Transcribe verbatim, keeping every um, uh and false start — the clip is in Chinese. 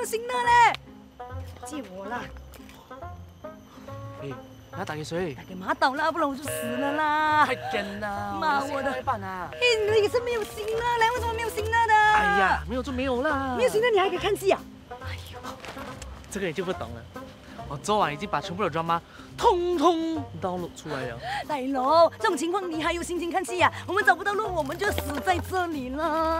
有行乐嘞！借我啦！哎、欸，拿打给谁？打给马导啦，不然我就死了啦！太真啦！妈我的！哎、欸，你的也是没有行乐嘞？为什么没有行乐的？哎呀，没有就没有啦！没有行乐你还可以看戏啊？哎呦，这个你就不懂了。我昨晚已经把全部的 drama 通通都录出来了。大佬，这种情况你还有心情看戏呀、啊？我们找不到路，我们就死在这里了。